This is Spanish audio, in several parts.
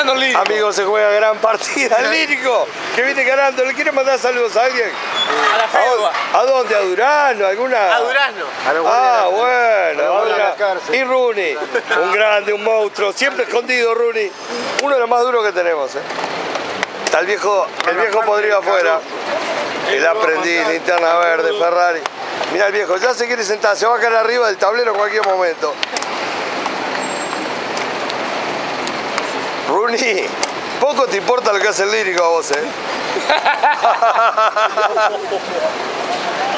ganando el Lírico. Amigo, se juega gran partida. El Lírico, que viene ganando. ¿Le quiere mandar saludos a alguien? A la Fedua. ¿A dónde? ¿A Durano? ¿Alguna? A Durano. Ah, bueno. Y Rooney, un grande, un monstruo. Siempre escondido, Rooney. Uno de los más duros que tenemos, ¿eh? Está el viejo podrido afuera. El aprendiz, linterna verde, Ferrari. Mirá el viejo, ya se quiere sentar, se va a caer arriba del tablero en cualquier momento. Rooney, poco te importa lo que hace el Lírico a vos, ¿eh?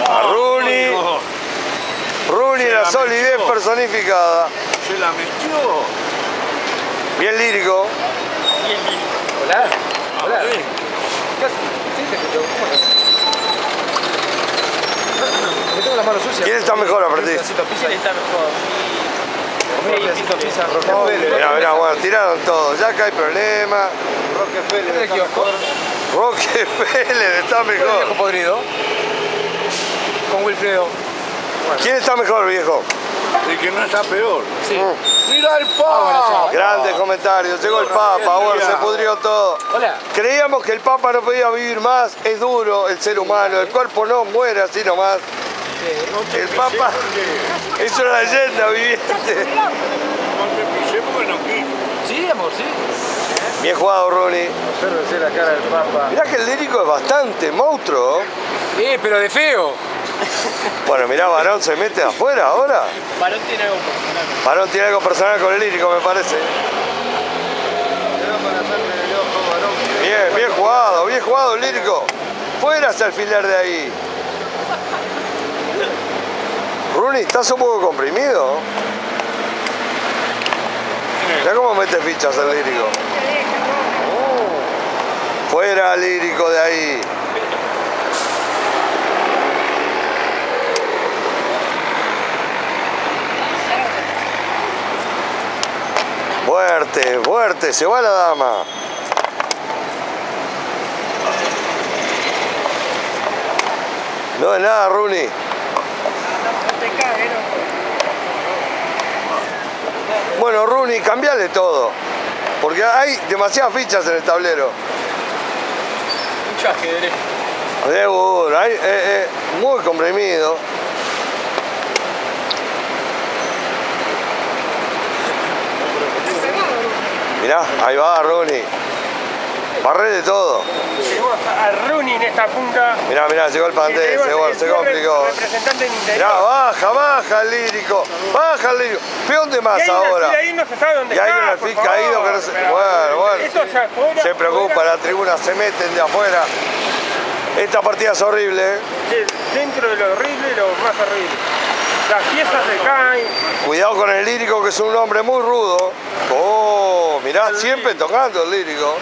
A Rooney. Rooney, la solidez personificada. Se la metió. Bien Lírico. Hola. Hola. ¿Quién está mejor, aprendiz? ¿Quién está mejor? Mirá, bueno, tiraron todo, ya acá hay problema. Rockefeller está mejor. Rockefeller está mejor. ¿El viejo podrido? Con Wilfredo. Bueno. ¿Quién está mejor, viejo? El que no está peor. Sí. ¡Mira el Papa! Grandes comentarios, llegó el Papa, bueno, se pudrió todo. Hola. Creíamos que el Papa no podía vivir más, es duro el ser humano, el cuerpo no muere así nomás. El Papa es una leyenda viviente. Sí, amor, sí. Bien jugado, Rooney. Obsérvese la cara del Papa. Mirá que el Lírico es bastante monstruo. Sí, pero de feo. Bueno, mirá, Barón se mete afuera ahora. Barón tiene algo personal. Barón tiene algo personal con el Lírico, me parece. Bien, bien jugado el Lírico. Fuera hasta el filar de ahí. Rooney, estás un poco comprimido. Mirá cómo mete fichas el Lírico. Fuera Lírico de ahí. Fuerte, fuerte, se va la dama. No es nada, Rooney. Bueno, Rooney, cambiale todo, porque hay demasiadas fichas en el tablero. Muchas que seguro, muy comprimido. Mirá, ahí va Rooney. Barré de todo. Llegó a Rooney en esta punta. Mirá, mirá, llegó el Pantel, se complicó. Mirá, baja el Lírico. Baja el Lírico. Peón de más ahora. Y ahí no se sabe dónde está. Y ahí está, por favor, caído que no se... Bueno. Esto es afuera, se preocupa, afuera. La tribuna se meten de afuera. Esta partida es horrible, ¿eh? Dentro de lo horrible y lo más horrible. Las piezas se caen. Cuidado con el Lírico, que es un hombre muy rudo. Oh, mirá, siempre tocando el Lírico.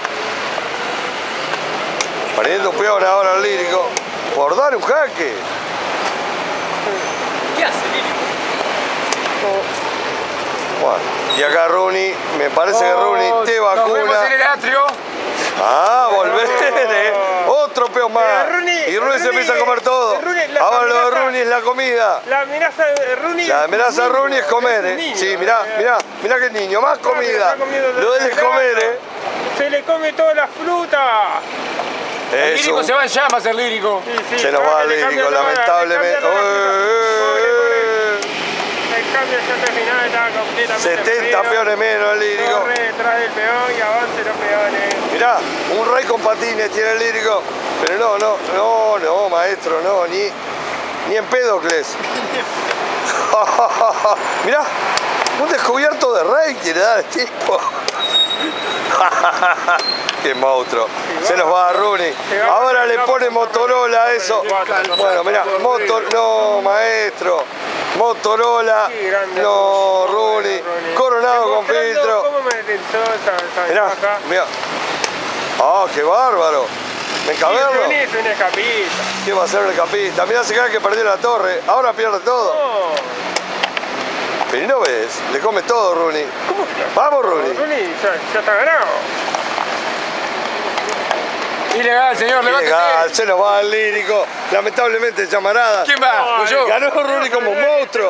Poniendo peor ahora al Lírico. Por dar un jaque. ¿Qué hace el Lírico? Bueno, y acá Rooney, me parece que Rooney te vacuna. Nos vemos en el atrio. Ah, volver, ¿eh? Otro peón más. Y Rooney se empieza a comer todo. Ahora lo de Rooney es la comida. La amenaza de Rooney. La amenaza de Rooney es comer, ¿eh? Niño, sí, mirá que el niño, más comida. Lo de él es comer, ¿eh? Se le come toda la fruta. El Lírico se va en llamas, el Lírico. Sí, se nos va el Lírico, lamentablemente. El cambio ya terminado, estaba completamente 70 peones menos el Lírico. Corre detrás del peón y avance los peones. Mirá, un rey con patines tiene el Lírico. Pero no, maestro, no, ni en Pedocles. Mirá, un descubierto de rey quiere dar el tipo. Qué monstruo. Se los va a Rooney. Ahora le pone Motorola a eso. Bueno, mirá, no, maestro. Motorola. No, Rooney. Coronado con filtro. Mirá, mirá. Ah, qué bárbaro. ¿Me caberlo? ¿Qué va a ser el capista? Mirá, se cae que perdió la torre. Ahora pierde todo. Pero no ves, le come todo Rooney. Vamos Rooney. Rooney ya está ganado. Ilegal, señor, levántese. Ilegal, se nos va el Lírico. Lamentablemente, llamarada. ¿Quién va? Ganó Rooney como un monstruo.